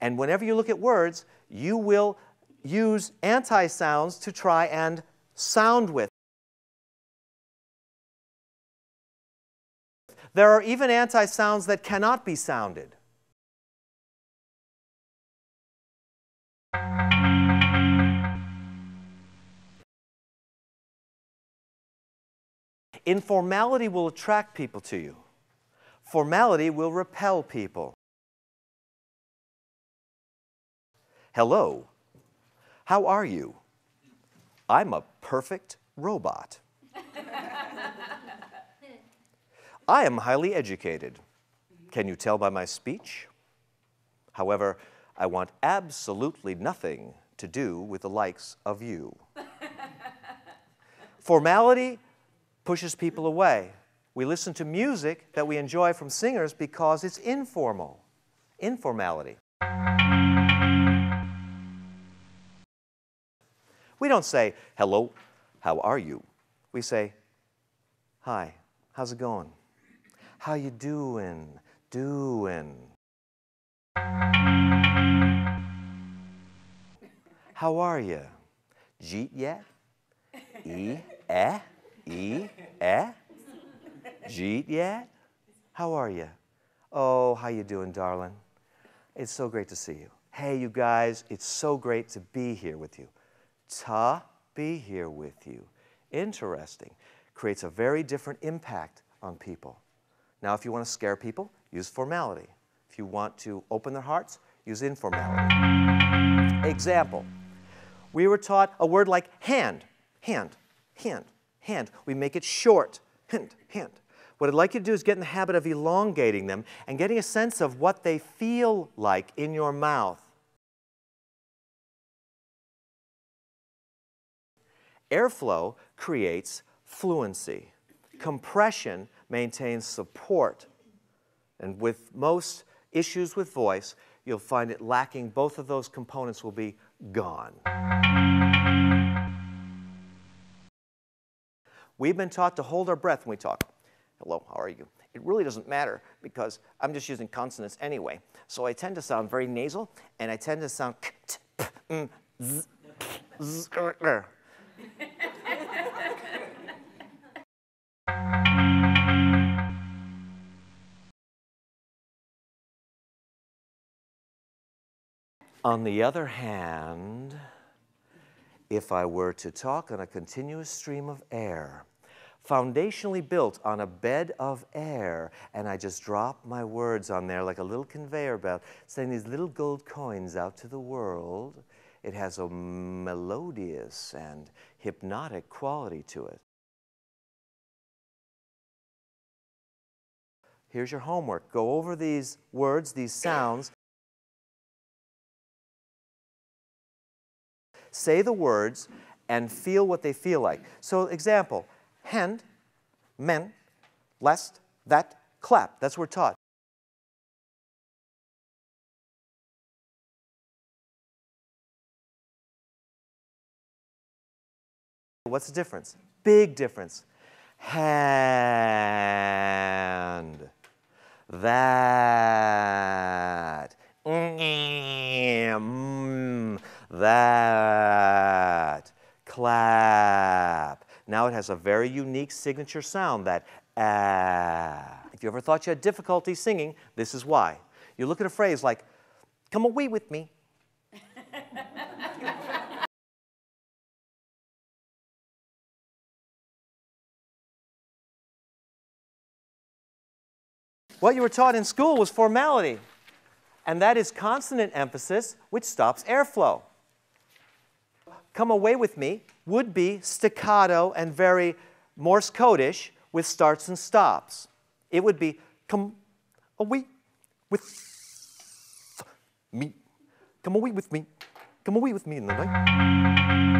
And whenever you look at words, you will use anti-sounds to try and sound with. There are even anti-sounds that cannot be sounded. Informality will attract people to you. Formality will repel people. Hello. How are you? I'm a perfect robot. I am highly educated. Can you tell by my speech? However, I want absolutely nothing to do with the likes of you. Formality pushes people away. We listen to music that we enjoy from singers because it's informal. Informality. We don't say, hello, how are you? We say, hi, how's it going? How you doing? Doing. How are you? Jeet yet? E, eh? E, eh? Jeet yet? How are you? Oh, how you doing, darling? It's so great to see you. Hey, you guys, it's so great to be here with you. To be here with you. Interesting. Creates a very different impact on people. Now, if you want to scare people, use formality. If you want to open their hearts, use informality. Example, we were taught a word like hand, hand, hand, hand. We make it short, hand, hand. What I'd like you to do is get in the habit of elongating them and getting a sense of what they feel like in your mouth. Airflow creates fluency. Compression maintains support. And with most issues with voice, you'll find it lacking. Both of those components will be gone. We've been taught to hold our breath when we talk. Hello, how are you? It really doesn't matter because I'm just using consonants anyway. So I tend to sound very nasal, and I tend to sound On the other hand, if I were to talk on a continuous stream of air, foundationally built on a bed of air, and I just drop my words on there like a little conveyor belt, sending these little gold coins out to the world, it has a melodious and hypnotic quality to it. Here's your homework. Go over these words, these sounds. Say the words and feel what they feel like. So example, hand, men, lest, that, clap. That's what we're taught. What's the difference? Big difference. Hand, that, that, clap. Now it has a very unique signature sound, that ah. If you ever thought you had difficulty singing, this is why. You look at a phrase like, come away with me. What you were taught in school was formality, and that is consonant emphasis, which stops airflow. Come away with me would be staccato and very Morse code-ish with starts and stops. It would be come away with me, come away with me, come away with me in the night.